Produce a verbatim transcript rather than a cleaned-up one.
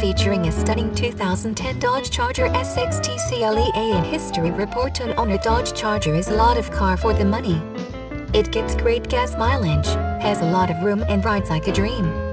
featuring a stunning two thousand ten Dodge Charger S X T C L E A and history report on owner. Dodge Charger is a lot of car for the money. It gets great gas mileage, has a lot of room and rides like a dream.